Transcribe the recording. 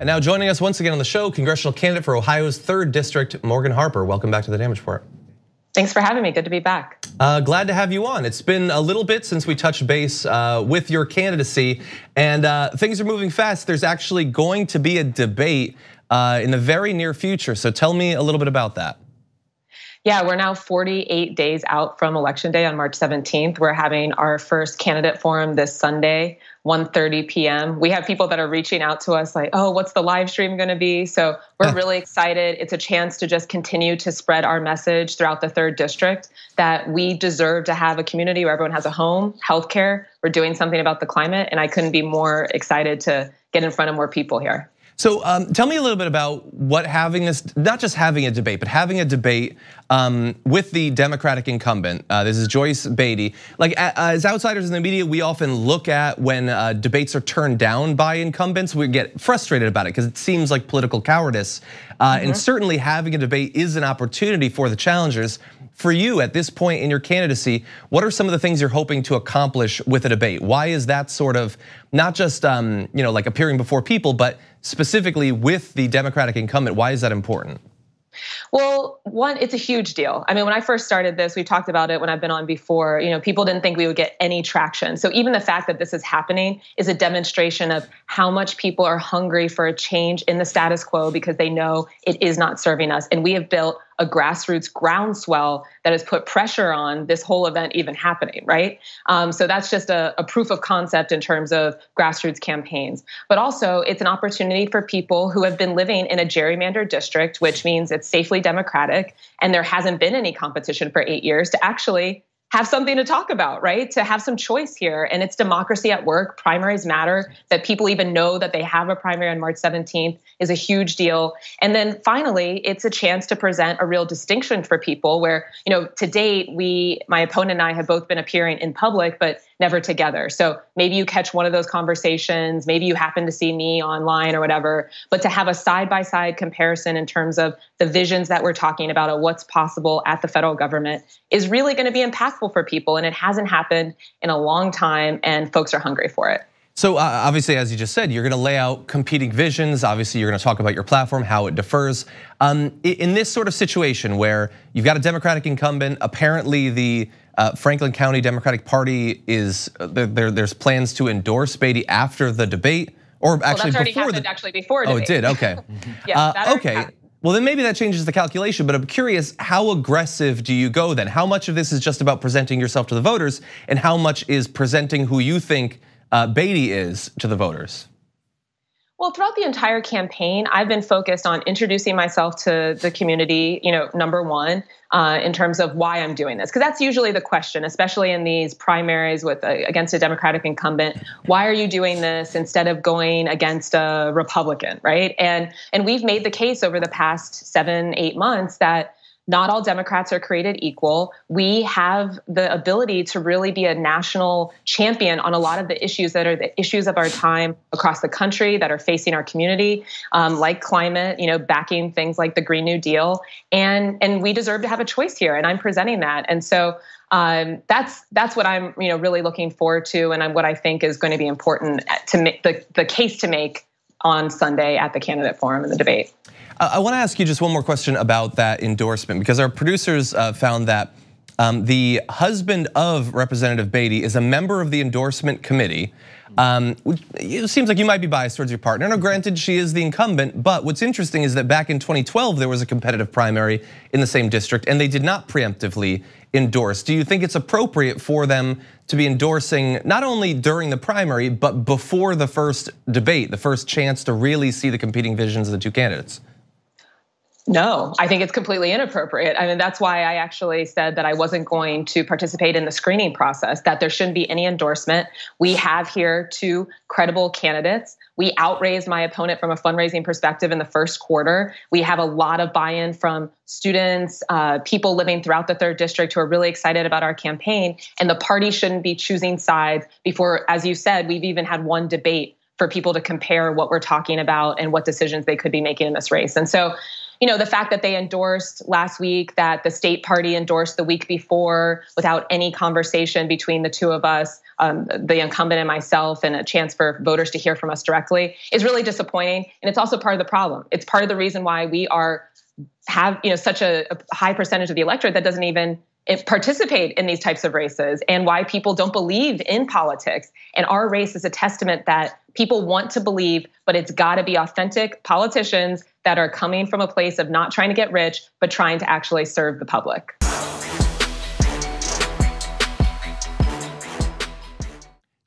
And now joining us once again on the show, congressional candidate for Ohio's 3rd District, Morgan Harper. Welcome back to The Damage Report. Thanks for having me, good to be back. Glad to have you on. It's been a little bit since we touched base with your candidacy, and things are moving fast. There's actually going to be a debate in the very near future, so tell me a little bit about that. Yeah, we're now 48 days out from Election Day on March 17th. We're having our first candidate forum this Sunday, 1:30 p.m. We have people that are reaching out to us like, oh, what's the live stream gonna be? So we're really excited. It's a chance to just continue to spread our message throughout the 3rd District that we deserve to have a community where everyone has a home, healthcare. We're doing something about the climate, and I couldn't be more excited to get in front of more people here. So tell me a little bit about what having this, not just having a debate, but having a debate with the Democratic incumbent. This is Joyce Beatty. Like as outsiders in the media, we often look at when debates are turned down by incumbents, we get frustrated about it because it seems like political cowardice. And certainly having a debate is an opportunity for the challengers. For you at this point in your candidacy, what are some of the things you're hoping to accomplish with a debate? Why is that sort of not just you know, like appearing before people, but specifically with the Democratic incumbent? Why is that important? Well, one, it's a huge deal. I mean, when I first started this, we talked about it when I've been on before, you know, people didn't think we would get any traction. So even the fact that this is happening is a demonstration of how much people are hungry for a change in the status quo because they know it is not serving us. And we have built a grassroots groundswell that has put pressure on this whole event even happening, right? So that's just a proof of concept in terms of grassroots campaigns. But also, it's an opportunity for people who have been living in a gerrymandered district, which means it's safely Democratic, and there hasn't been any competition for 8 years, to actually have something to talk about, right? To have some choice here. And it's democracy at work. Primaries matter. That people even know that they have a primary on March 17th is a huge deal. And then finally, it's a chance to present a real distinction for people where, you know, to date, my opponent and I have both been appearing in public, but never together. So maybe you catch one of those conversations, maybe you happen to see me online or whatever, but to have a side-by-side comparison in terms of the visions that we're talking about of what's possible at the federal government is really gonna be impactful for people, and it hasn't happened in a long time, and folks are hungry for it. So obviously, as you just said, you're gonna lay out competing visions. Obviously, you're gonna talk about your platform, how it differs. In this sort of situation where you've got a Democratic incumbent, apparently the Franklin County Democratic Party is there's plans to endorse Beatty after the debate, or actually that's before the actually before. Oh, debate. It did. Okay. Yeah. Okay. Well, then maybe that changes the calculation. But I'm curious, how aggressive do you go then? How much of this is just about presenting yourself to the voters, and how much is presenting who you think Beatty is to the voters? Well, throughout the entire campaign, I've been focused on introducing myself to the community, you know, number one, in terms of why I'm doing this. Because that's usually the question, especially in these primaries with against a Democratic incumbent. Why are you doing this instead of going against a Republican, right? And we've made the case over the past 7-8 months that not all Democrats are created equal. We have the ability to really be a national champion on a lot of the issues that are the issues of our time across the country that are facing our community, like climate, you know, backing things like the Green New Deal. And we deserve to have a choice here, and I'm presenting that. And so that's what I'm, you know, really looking forward to, and what I think is going to be important to make the case to make on Sunday at the candidate forum and the debate. I want to ask you just one more question about that endorsement, because our producers found that the husband of Representative Beatty is a member of the endorsement committee. It seems like you might be biased towards your partner. Now, granted, she is the incumbent, but what's interesting is that back in 2012, there was a competitive primary in the same district, and they did not preemptively endorse. Do you think it's appropriate for them to be endorsing not only during the primary, but before the first debate, the first chance to really see the competing visions of the two candidates? No, I think it's completely inappropriate. I mean, that's why I actually said that I wasn't going to participate in the screening process, that there shouldn't be any endorsement. We have here two credible candidates. We outraised my opponent from a fundraising perspective in the first quarter. We have a lot of buy-in from students, people living throughout the 3rd District who are really excited about our campaign, and the party shouldn't be choosing sides before, as you said, we've even had one debate for people to compare what we're talking about and what decisions they could be making in this race. And so, you know, the fact that they endorsed last week, that the state party endorsed the week before without any conversation between the two of us, the incumbent and myself, and a chance for voters to hear from us directly, is really disappointing. And it's also part of the problem. It's part of the reason why we have, you know, such a high percentage of the electorate that doesn't even participate in these types of races, and why people don't believe in politics. And our race is a testament that people want to believe, but it's got to be authentic politicians that are coming from a place of not trying to get rich, but trying to actually serve the public.